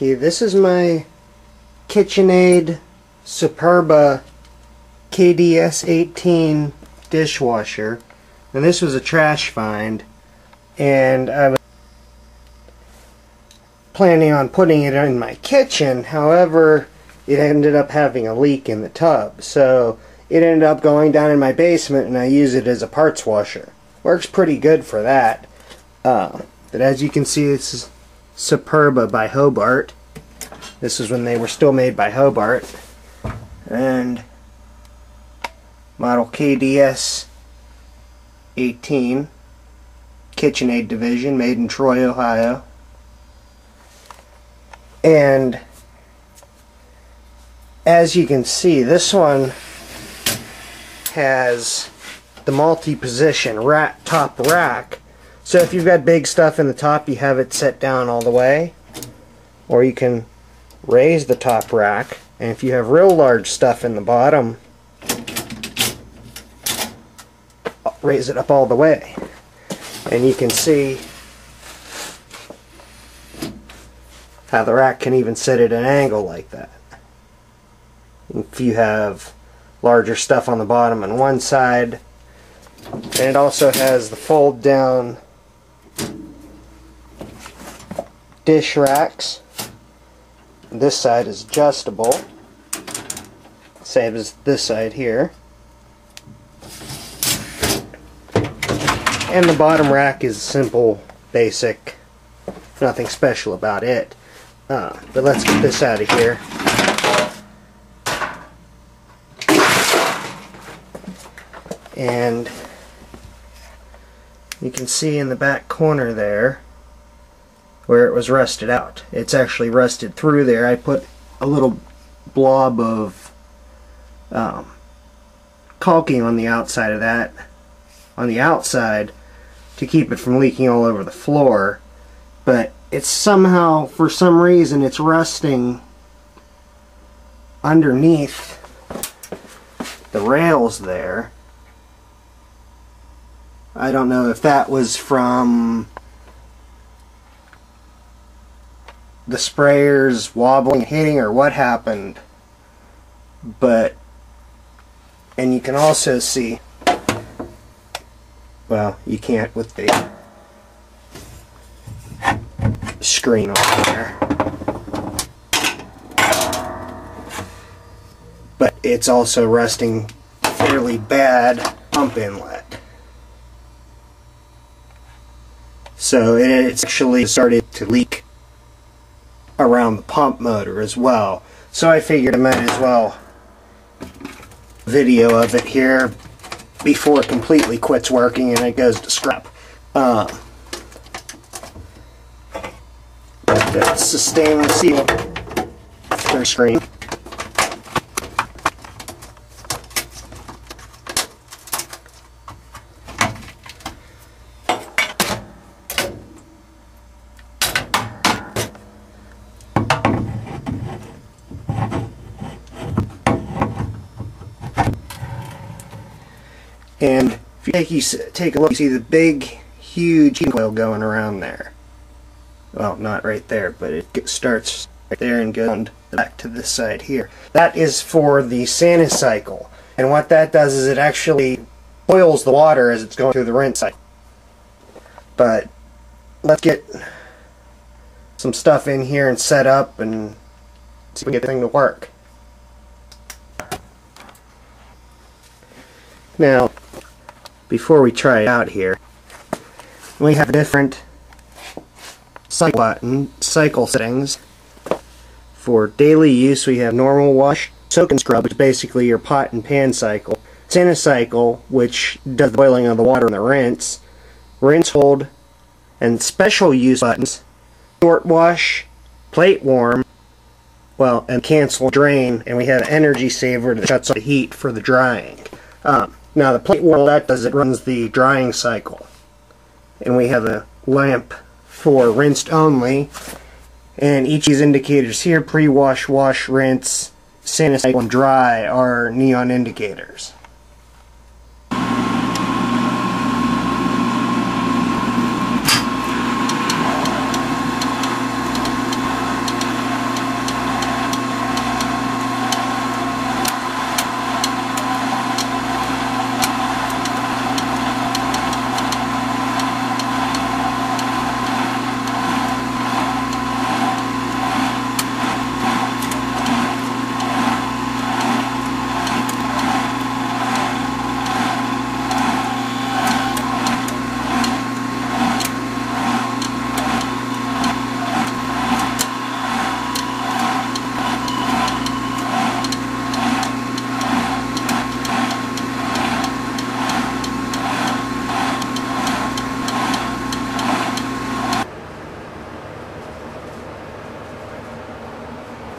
key. This is my KitchenAid Superba KDS-18 dishwasher, and this was a trash find, and I was planning on putting it in my kitchen. However, it ended up having a leak in the tub, so it ended up going down in my basement, and I use it as a parts washer. Works pretty good for that. But as you can see, this is Superba by Hobart. This is when they were still made by Hobart, and model KDS-18, KitchenAid division, made in Troy, Ohio. And as you can see, this one has the multi-position top rack, so if you've got big stuff in the top, you have it set down all the way, or you can raise the top rack, and if you have real large stuff in the bottom, raise it up all the way. And you can see how the rack can even sit at an angle like that. If you have larger stuff on the bottom on one side, and it also has the fold down dish racks. This side is adjustable, same as this side here, and the bottom rack is simple, basic, nothing special about it. But let's get this out of here. And you can see in the back corner there where it was rusted out. It's actually rusted through there. I put a little blob of caulking on the outside of that, on the outside, to keep it from leaking all over the floor. But it's somehow, for some reason, it's rusting underneath the rails there. I don't know if that was from the sprayers wobbling, hitting, or what happened, but, and you can also see, well, you can't with the screen on there, but it's also rusting fairly bad pump inlet. So it's actually started to leak around the pump motor as well. So I figured I might as well video of it here before it completely quits working and it goes to scrap. That's the stainless steel screen. And if you take a look, you see the big, huge heating coil going around there. Well, not right there, but it starts right there and goes back to this side here. That is for the Santa cycle. And what that does is it actually boils the water as it's going through the rinse cycle. But let's get some stuff in here and set up and see if we can get the thing to work. Now, before we try it out here, we have different cycle settings. For daily use, we have normal wash, soak and scrub, which is basically your pot and pan cycle, Santa cycle, which does the boiling of the water and the rinse, hold, and special use buttons, short wash, plate warm, well, and cancel drain, and we have energy saver that shuts off the heat for the drying. Now the plate warm, that does, it runs the drying cycle, and we have a lamp for rinsed only, and each of these indicators here, pre-wash, wash, rinse, Santa cycle, and dry, are neon indicators.